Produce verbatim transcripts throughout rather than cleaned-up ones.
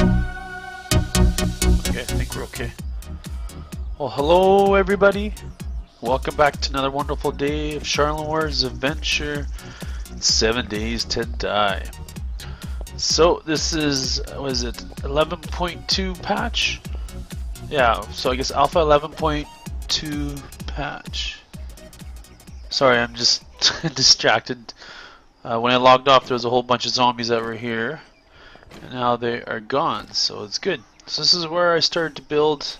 Okay, I think we're okay. Well, hello everybody. Welcome back to another wonderful day of Charlenwar's adventure, Seven Days to Die. So this is, was it eleven point two patch? Yeah, so I guess Alpha eleven point two patch. Sorry, I'm just distracted. Uh, when I logged off, there was a whole bunch of zombies that were here, and now they are gone, so it's good. So this is where I started to build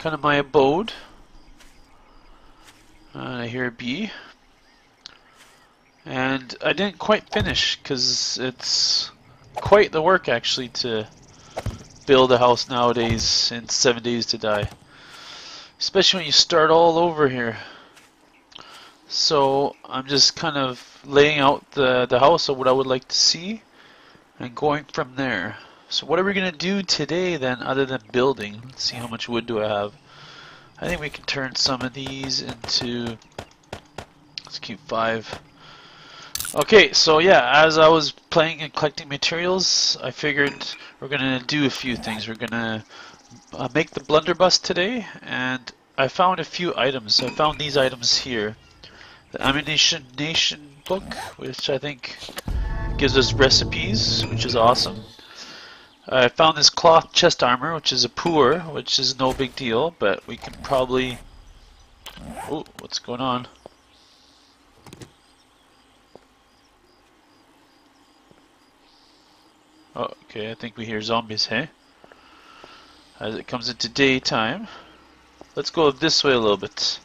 kind of my abode. Uh, I hear a bee. And I didn't quite finish, because it's quite the work actually to build a house nowadays in Seven Days to Die, especially when you start all over here. So I'm just kind of laying out the, the house of what I would like to see and going from there. So what are we going to do today then, other than building? Let's see, how much wood do I have? I think we can turn some of these into, let's keep five. Okay, so yeah, as I was playing and collecting materials, I figured we're going to do a few things. We're going to uh, make the blunderbuss today, and I found a few items. I found these items here. The Ammunition Nation book, which I think gives us recipes, which is awesome. I found this cloth chest armor, which is a poor, which is no big deal, but we can probably... Oh, what's going on? Oh, okay, I think we hear zombies, hey? As it comes into daytime. Let's go this way a little bit.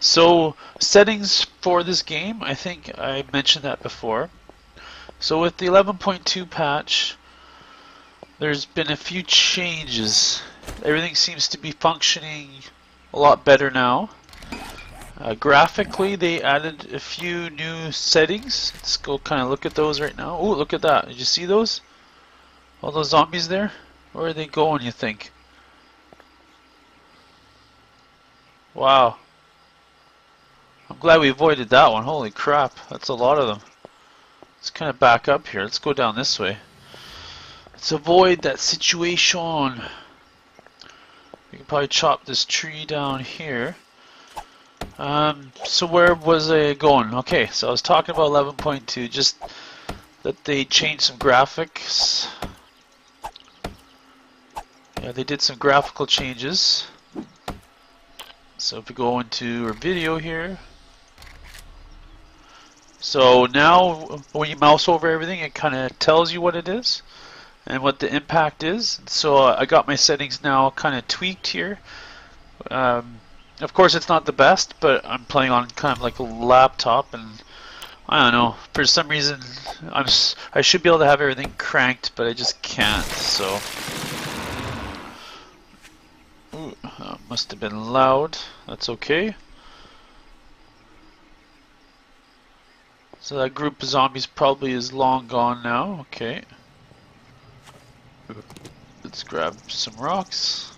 So, settings for this game, I think I mentioned that before. So with the eleven point two patch, there's been a few changes. Everything seems to be functioning a lot better now. Uh, graphically, they added a few new settings. Let's go kind of look at those right now. Oh, look at that. Did you see those? All those zombies there? Where are they going, you think? Wow. I'm glad we avoided that one. Holy crap. That's a lot of them. Let's kind of back up here. Let's go down this way. Let's avoid that situation. We can probably chop this tree down here. Um, so where was I going? Okay, so I was talking about eleven point two, just that they changed some graphics. Yeah, they did some graphical changes. So if we go into our video here, so now when you mouse over everything, it kind of tells you what it is and what the impact is. So uh, I got my settings now kind of tweaked here. Um, Of course, it's not the best, but I'm playing on kind of like a laptop, and I don't know. For some reason, I'm s I should be able to have everything cranked, but I just can't. So, ooh, that must have been loud. That's okay. So that group of zombies probably is long gone now. Okay, let's grab some rocks.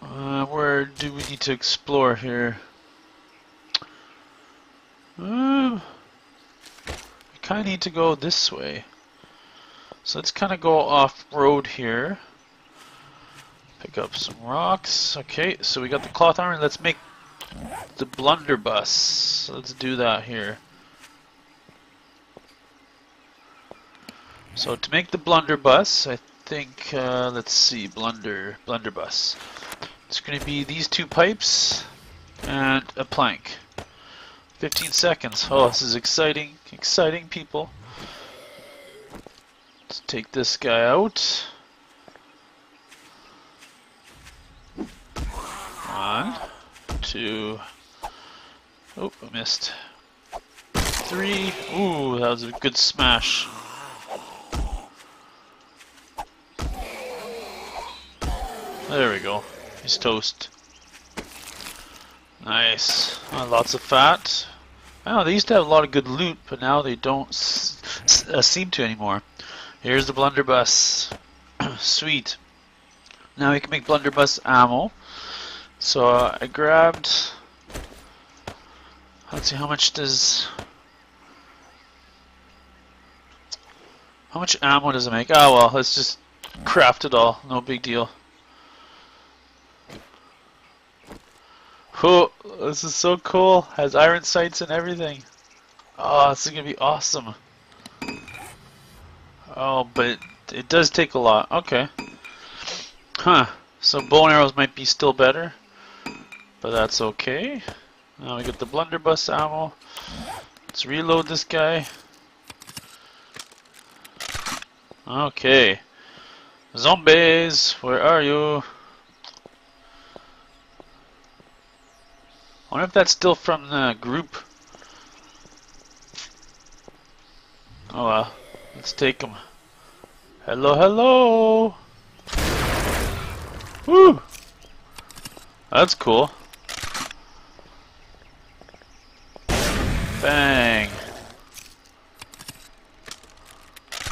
Uh, where do we need to explore here? Uh, I kind of need to go this way. So let's kind of go off-road here. Pick up some rocks. Okay, so we got the cloth armor. Let's make the blunderbuss. So let's do that here. So to make the blunderbuss, I think, uh, let's see, blunder, blunderbuss. It's going to be these two pipes and a plank. fifteen seconds. Oh, this is exciting. Exciting, people. Let's take this guy out. One, two. Oh, I missed. Three. Ooh, that was a good smash. There we go. He's toast. Nice. Oh, lots of fat. Oh, they used to have a lot of good loot, but now they don't s s uh, seem to anymore. Here's the blunderbuss. Sweet. Now we can make blunderbuss ammo. So uh, I grabbed... Let's see, how much does... How much ammo does it make? Oh well, let's just craft it all. No big deal. Oh, this is so cool. Has iron sights and everything. Oh, this is gonna be awesome. Oh, but it, it does take a lot. Okay. Huh. So bow and arrows might be still better. But that's okay. Now we get the blunderbuss ammo. Let's reload this guy. Okay. Zombies, where are you? I wonder if that's still from the group. Oh well. Let's take him. Hello, hello! Woo! That's cool. Bang!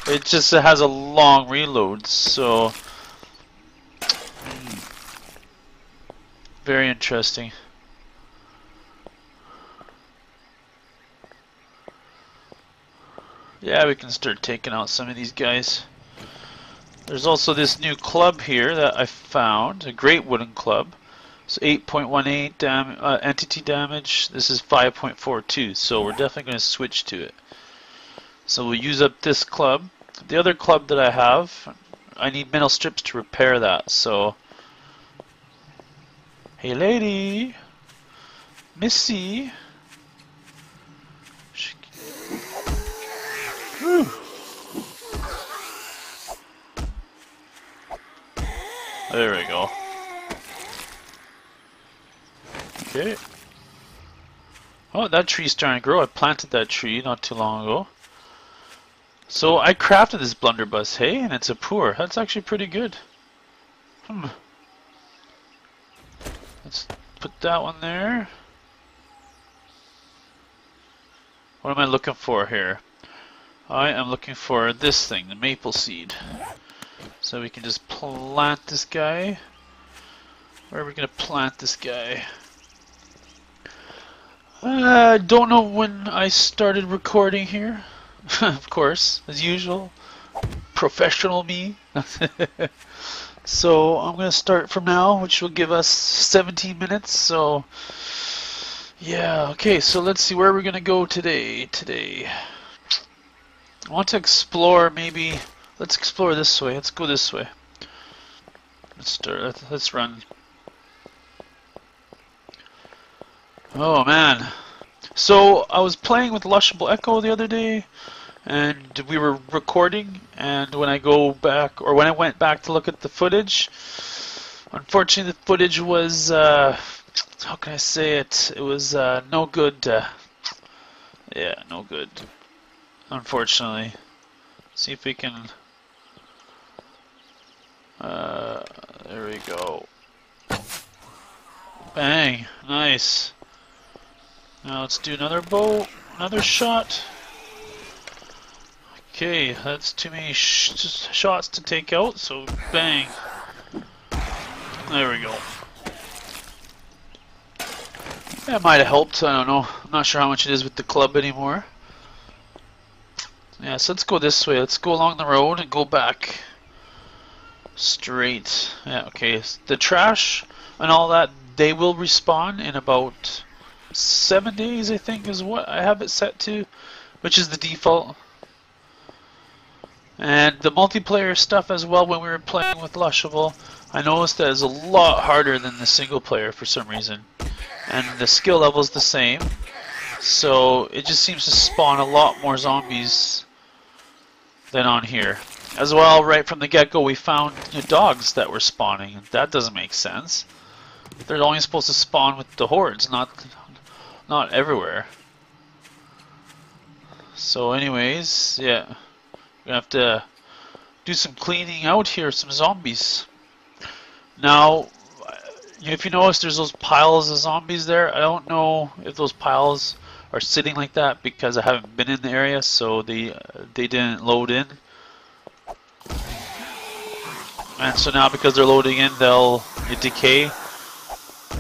It just it has a long reload, so... Mm. Very interesting. Yeah, we can start taking out some of these guys. There's also this new club here that I found, a great wooden club. So eight point one eight dam uh, entity damage. This is five point four two, so we're definitely going to switch to it. So we'll use up this club. The other club that I have, I need metal strips to repair that. So, hey lady, Missy. Whew. There we go. Okay. Oh, that tree's starting to grow. I planted that tree not too long ago. So I crafted this blunderbuss, hey, and it's a pour. That's actually pretty good. Hmm. Let's put that one there. What am I looking for here? I am looking for this thing, the maple seed. So we can just plant this guy. Where are we going to plant this guy? I uh, don't know when I started recording here. Of course, as usual. Professional me. So I'm going to start from now, which will give us seventeen minutes. So, yeah, okay, so let's see where we're going to go today. Today. I want to explore, maybe, let's explore this way, let's go this way. Let's start, let's run. Oh man, so I was playing with Lushable Echo the other day, and we were recording, and when I go back, or when I went back to look at the footage, unfortunately the footage was, uh, how can I say it, it was uh, no good, uh, yeah, no good. Unfortunately. See if we can... Uh, there we go. Bang! Nice. Now let's do another bow, another shot. Okay, that's too many sh just shots to take out, so bang. There we go. That might have helped, I don't know. I'm not sure how much it is with the club anymore. Yeah, so let's go this way. Let's go along the road and go back straight. Yeah, okay. The trash and all that, they will respawn in about seven days, I think, is what I have it set to, which is the default. And the multiplayer stuff as well, when we were playing with Lushable, I noticed that it's a lot harder than the single player for some reason. And the skill level is the same. So it just seems to spawn a lot more zombies than on here. As well, right from the get-go, we found you know, dogs that were spawning. That doesn't make sense. They're only supposed to spawn with the hordes, not not everywhere. So anyways, yeah. We're going to have to do some cleaning out here, some zombies. Now, if you notice, there's those piles of zombies there. I don't know if those piles are sitting like that because I haven't been in the area, so they uh, they didn't load in, and so now because they're loading in, they'll it decay. Uh,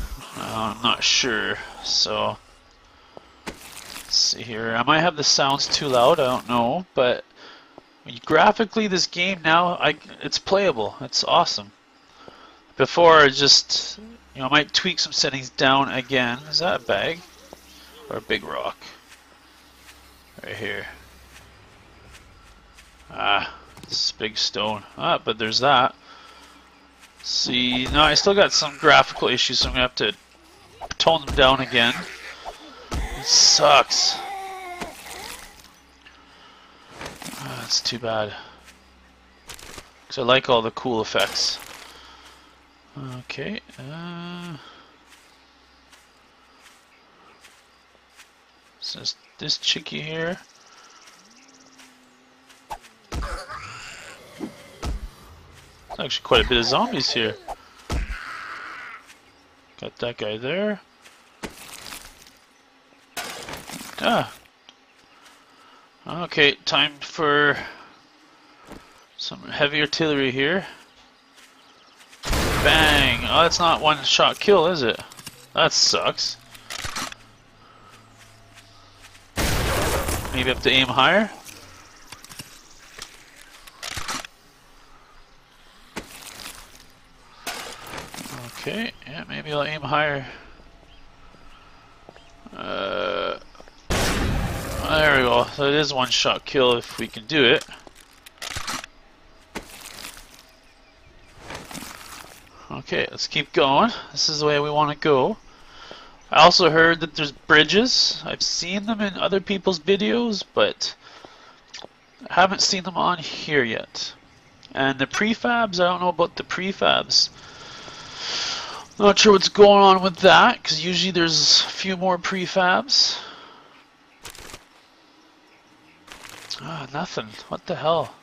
I'm not sure. So let's see here. I might have the sounds too loud. I don't know, but I mean, graphically, this game now, I, it's playable. It's awesome. Before, I just, you know, I might tweak some settings down again. Is that a bag? Or a big rock? Right here. Ah, this big stone. Ah, but there's that. See, no, I still got some graphical issues, so I'm going to have to tone them down again. It sucks. Ah, that's too bad. Because I like all the cool effects. Okay, uh... so it's this chickie here. There's actually quite a bit of zombies here. Got that guy there. Ah! Okay, time for some heavy artillery here. Bang! Oh, that's not one shot kill, is it? That sucks. Maybe I have to aim higher? Okay, yeah, maybe I'll aim higher. Uh, there we go. So it is one shot kill if we can do it. Okay, let's keep going. This is the way we want to go. I also heard that there's bridges. I've seen them in other people's videos, but I haven't seen them on here yet. And the prefabs, I don't know about the prefabs. Not sure what's going on with that, because usually there's a few more prefabs. Ah, nothing. What the hell?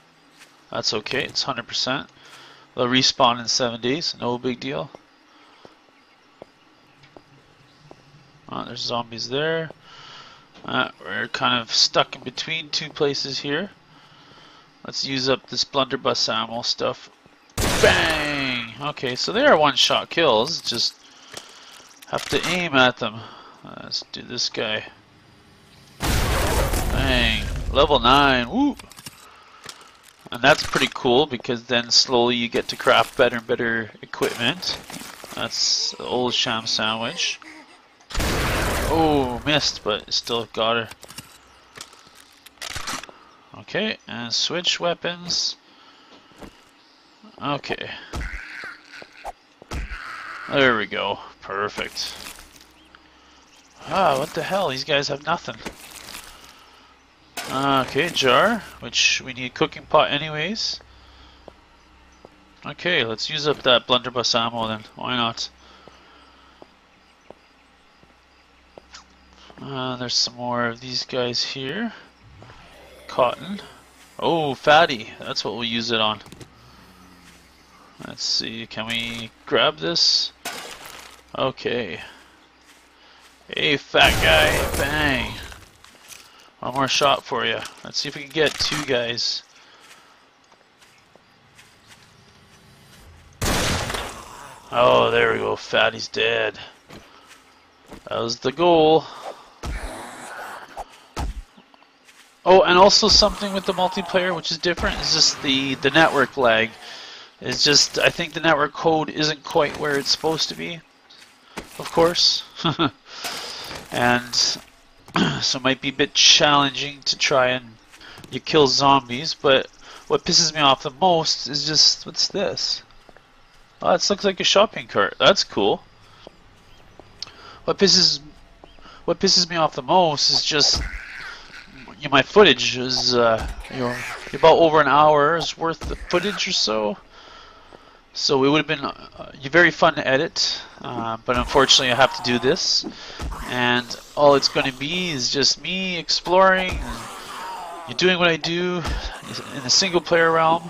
That's okay, it's one hundred percent. They'll respawn in seven days, no big deal. Oh, there's zombies there. Uh, we're kind of stuck in between two places here. Let's use up this blunderbuss ammo stuff. Bang! Okay, so they are one-shot kills. Just have to aim at them. Uh, let's do this guy. Bang! Level nine. Woo! And that's pretty cool because then slowly you get to craft better and better equipment. That's the old sham sandwich. Oh, missed, but still got her. Okay, and switch weapons. Okay. There we go. Perfect. Ah, what the hell? These guys have nothing. Okay, jar, which we need a cooking pot anyways. Okay, let's use up that blunderbuss ammo then, why not? Uh, there's some more of these guys here. Cotton. Oh, fatty, that's what we'll use it on. Let's see, can we grab this? Okay. Hey, fat guy, bang! One more shot for you. Let's see if we can get two guys. Oh, there we go. Fatty's dead. That was the goal. Oh, and also something with the multiplayer which is different is just the, the network lag. It's just, I think the network code isn't quite where it's supposed to be. Of course. And... so it might be a bit challenging to try and you kill zombies, but what pisses me off the most is just, what's this? Oh, this looks like a shopping cart. That's cool. What pisses what pisses me off the most is just, you know, my footage is uh, you know, about over an hour's worth of footage or so. So it would have been uh, very fun to edit, uh, but unfortunately I have to do this, and all it's going to be is just me exploring, and doing what I do in the single player realm.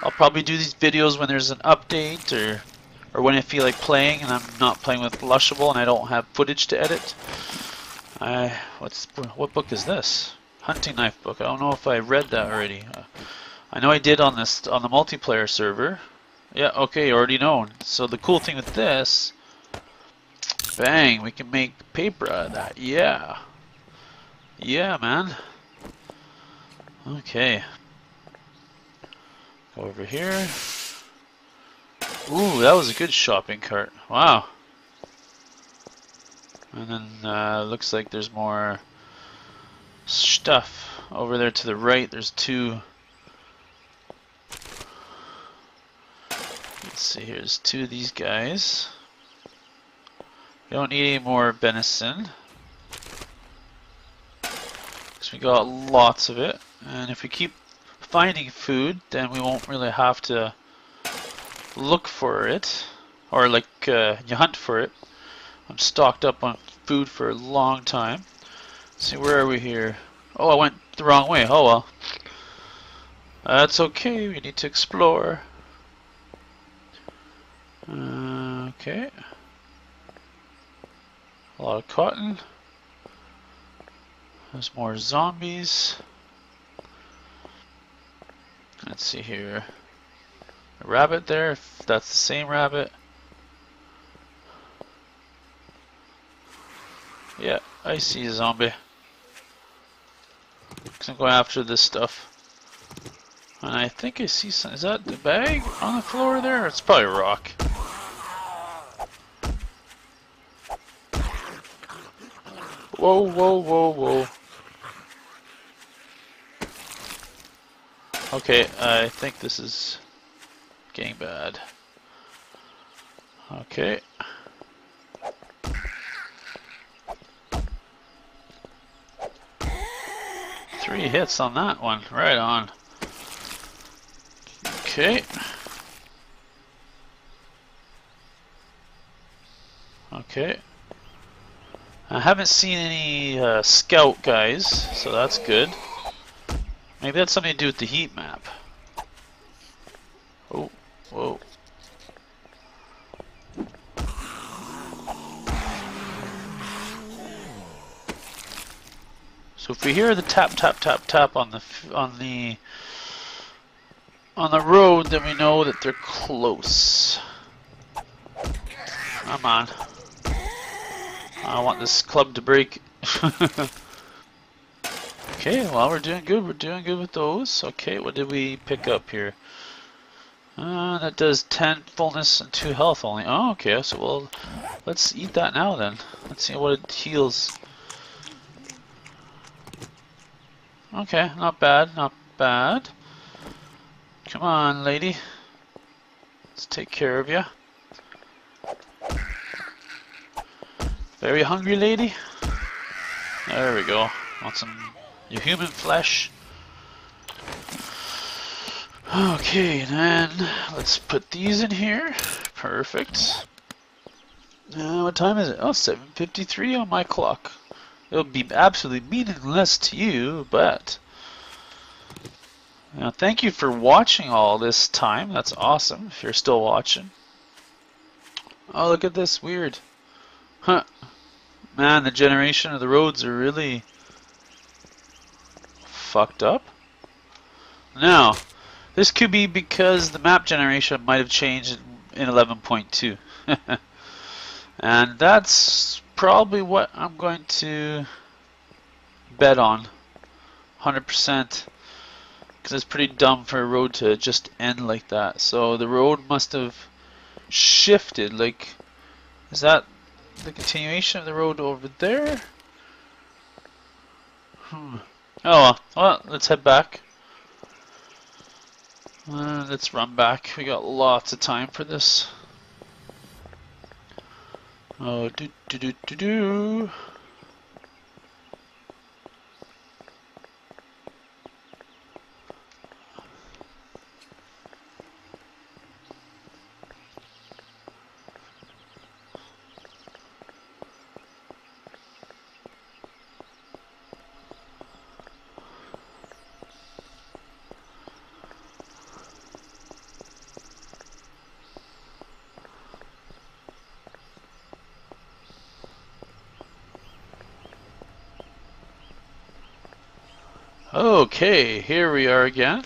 I'll probably do these videos when there's an update, or, or when I feel like playing and I'm not playing with Lushable and I don't have footage to edit. I, what's, what book is this? Hunting knife book. I don't know if I read that already. Uh, I know I did on this on the multiplayer server. Yeah, okay, already known. So the cool thing with this, bang, we can make paper out of that. Yeah. Yeah, man. Okay. over here. Ooh, that was a good shopping cart. Wow. And then uh, looks like there's more stuff over there to the right. There's two. Let's see, here's two of these guys. We don't need any more venison, because we got lots of it. And if we keep finding food, then we won't really have to look for it, or like uh, you hunt for it. I'm stocked up on food for a long time. Let's see, where are we here? Oh, I went the wrong way. Oh well, that's okay. We need to explore. Uh, okay, a lot of cotton. There's more zombies. Let's see here, a rabbit there, if that's the same rabbit. Yeah, I see a zombie, because I'm going after this stuff. And I think I see some, is that the bag on the floor there? It's probably a rock. Whoa, whoa, whoa, whoa. Okay, I think this is getting bad. Okay. Three hits on that one, right on. Okay. Okay. I haven't seen any uh, scout guys, so that's good. Maybe that's something to do with the heat map. Oh, whoa. So if we hear the tap, tap, tap, tap on the on the on the road, then we know that they're close. Come on. I want this club to break. Okay, well, we're doing good. We're doing good with those. Okay, what did we pick up here? Uh, that does ten fullness and two health only. Oh, okay. So, well, let's eat that now then. Let's see what it heals. Okay, not bad. Not bad. Come on, lady. Let's take care of you. Very hungry lady. There we go. Want some your human flesh. Okay, then let's put these in here. Perfect. Now, uh, what time is it? Oh, seven fifty-three on my clock. It'll be absolutely meaningless to you, but now thank you for watching all this time. That's awesome. If you're still watching. Oh, look at this. Weird. Huh. Man, the generation of the roads are really fucked up. Now, this could be because the map generation might have changed in eleven point two. And that's probably what I'm going to bet on. one hundred percent. Because it's pretty dumb for a road to just end like that. So the road must have shifted. Like, is that the continuation of the road over there? Hmm. Oh well, well, let's head back. Uh, let's run back. We got lots of time for this. Oh, do do do do do. Okay, here we are again,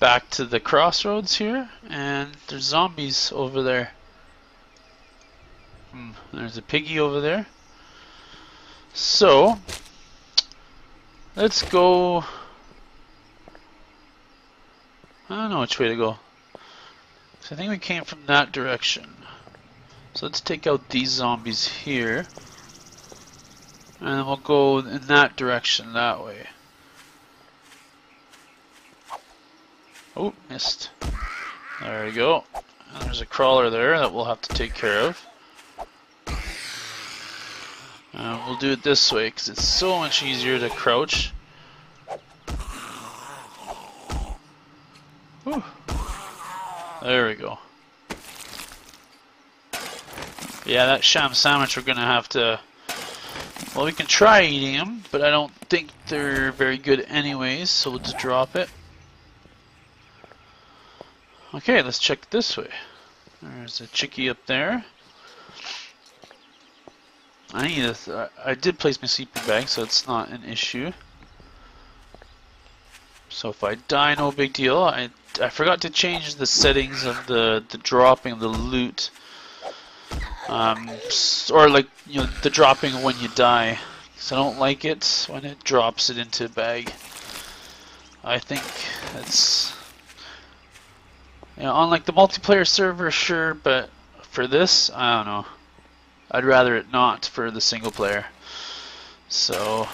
back to the crossroads here, and there's zombies over there. Hmm, there's a piggy over there. So, let's go. I don't know which way to go. So I think we came from that direction. So let's take out these zombies here. And then we'll go in that direction, that way. Oh, missed. There we go. And there's a crawler there that we'll have to take care of. Uh, we'll do it this way because it's so much easier to crouch. Whew. There we go. Yeah, that sham sandwich we're going to have to... Well, we can try eating them, but I don't think they're very good anyways, so we'll just drop it. Okay, let's check this way. There's a chickie up there. I need a th I did place my sleeping bag, so it's not an issue. So if I die, no big deal. I I forgot to change the settings of the the dropping of the loot, um, or like you know the dropping when you die, because I don't like it when it drops it into a bag. I think it's you know, on like the multiplayer server, sure, but for this, I don't know. I'd rather it not for the single player. So,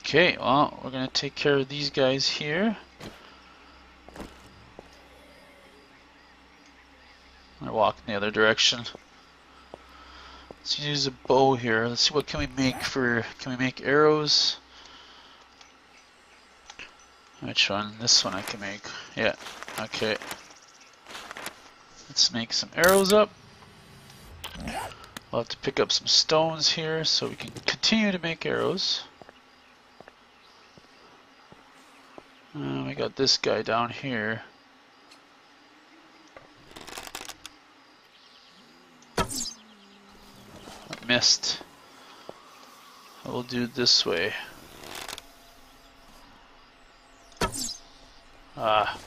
okay, well, we're gonna take care of these guys here. They're walking the other direction. Let's use a bow here. Let's see what can we make for. Can we make arrows? Which one? This one I can make. Yeah. Okay. Let's make some arrows up. We'll have to pick up some stones here so we can continue to make arrows. Uh, we got this guy down here. I missed. We'll do it this way. Ah.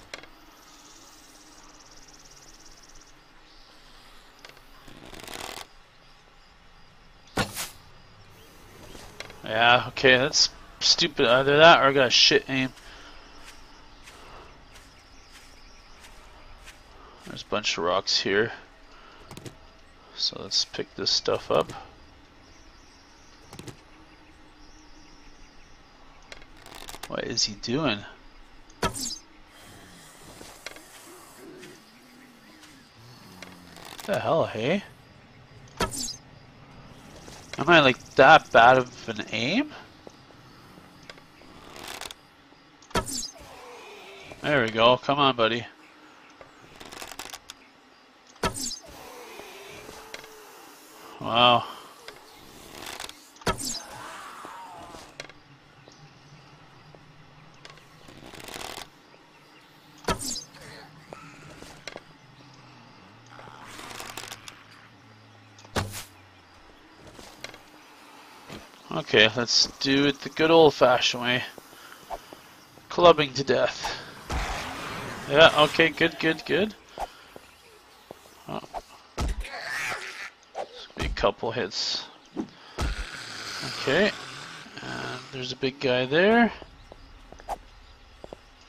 Yeah, okay, that's stupid. Either that or I got a shit aim. There's a bunch of rocks here. So let's pick this stuff up. What is he doing? What the hell, hey? Am I like that bad of an aim? There we go, come on buddy. Wow. Okay, let's do it the good old-fashioned way. Clubbing to death. Yeah, okay, good, good, good. Oh. Be a couple hits. Okay, and there's a big guy there.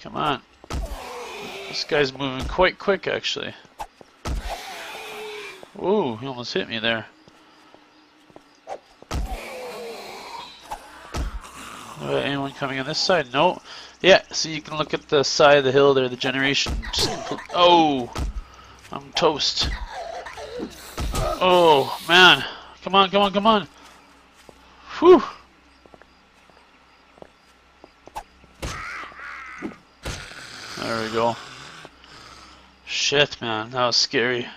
Come on. This guy's moving quite quick, actually. Ooh, he almost hit me there. Uh, anyone coming on this side? No. Yeah, so you can look at the side of the hill there, the generation. Just oh! I'm toast. Oh, man. Come on, come on, come on. Whew. There we go. Shit, man. That was scary.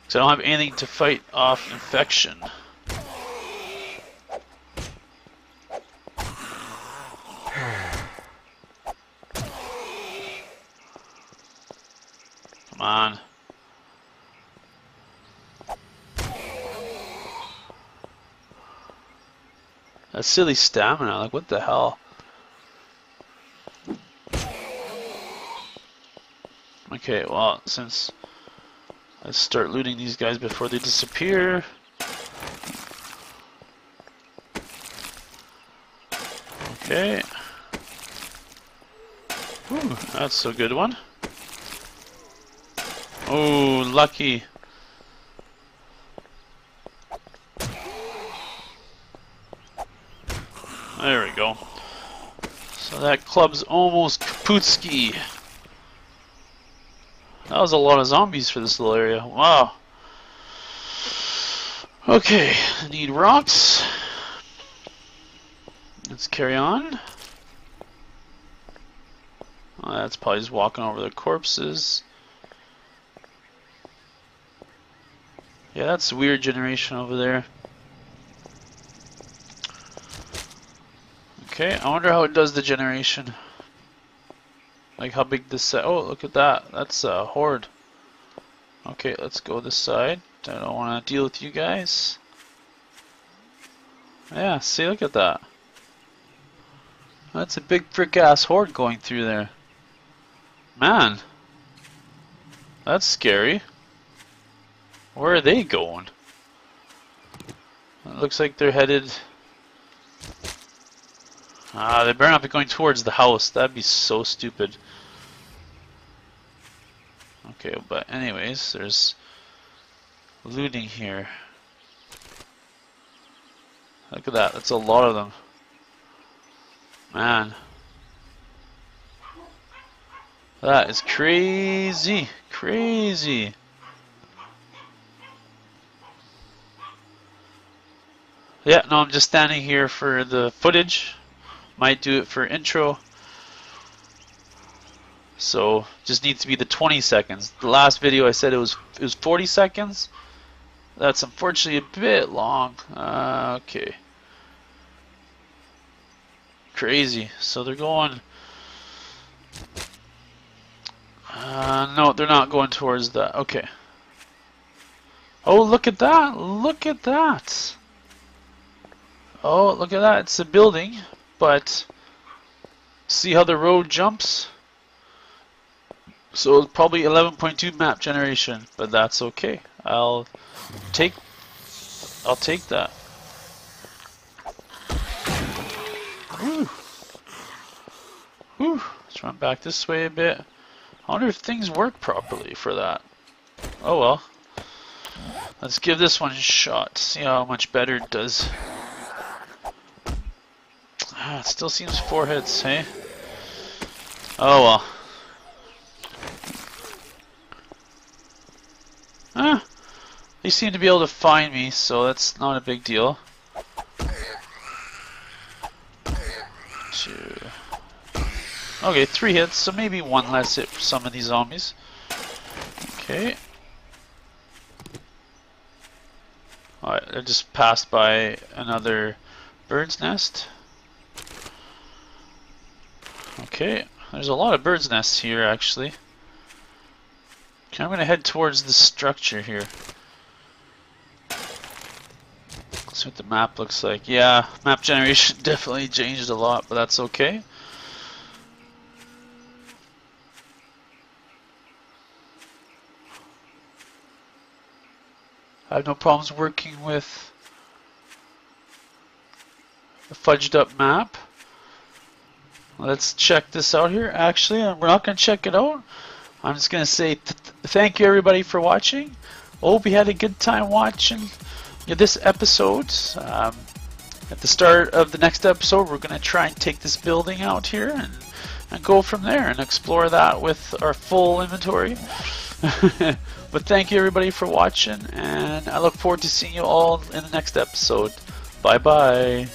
Because I don't have anything to fight off infection. On. That's silly stamina, like what the hell? Okay, well, since let's start looting these guys before they disappear. Okay. Ooh, that's a good one. Oh, lucky. There we go. So that club's almost kaputski. That was a lot of zombies for this little area. Wow. Okay, I need rocks. Let's carry on. Well, that's probably just walking over the corpses. Yeah, that's a weird generation over there. Okay, I wonder how it does the generation. Like how big this side. Oh, look at that. That's a horde. Okay, let's go this side. I don't want to deal with you guys. Yeah, see, look at that. That's a big frick ass horde going through there. Man. That's scary. Where are they going? It looks like they're headed... Ah, they better not be going towards the house. That'd be so stupid. Okay, but anyways, there's... looting here. Look at that, that's a lot of them. Man. That is crazy. Crazy. Yeah, no, I'm just standing here for the footage. Might do it for intro. So, just needs to be the twenty seconds. The last video I said it was it was forty seconds. That's unfortunately a bit long. Uh, okay. Crazy. So they're going... Uh, no, they're not going towards that. Okay. Oh, look at that. Look at that. Oh, look at that. It's a building. But, see how the road jumps? So, probably eleven point two map generation. But that's okay. I'll... Take, I'll take that. Whew. Whew. Let's run back this way a bit. I wonder if things work properly for that. Oh well. Let's give this one a shot. See how much better it does. Ah, it still seems four hits, hey? Oh well. Ah. They seem to be able to find me, so that's not a big deal. Two. Okay, three hits, so maybe one less hit for some of these zombies. Okay. Alright, I just passed by another bird's nest. Okay, there's a lot of bird's nests here, actually. Okay, I'm gonna head towards the structure here. That's what the map looks like. Yeah, map generation definitely changed a lot, but that's okay. I have no problems working with a fudged up map. Let's check this out here. Actually, we're not going to check it out. I'm just going to say th thank you everybody for watching. Hope you had a good time watching. Yeah, this episode, um, at the start of the next episode, we're going to try and take this building out here and, and go from there and explore that with our full inventory. But thank you everybody for watching, and I look forward to seeing you all in the next episode. Bye bye.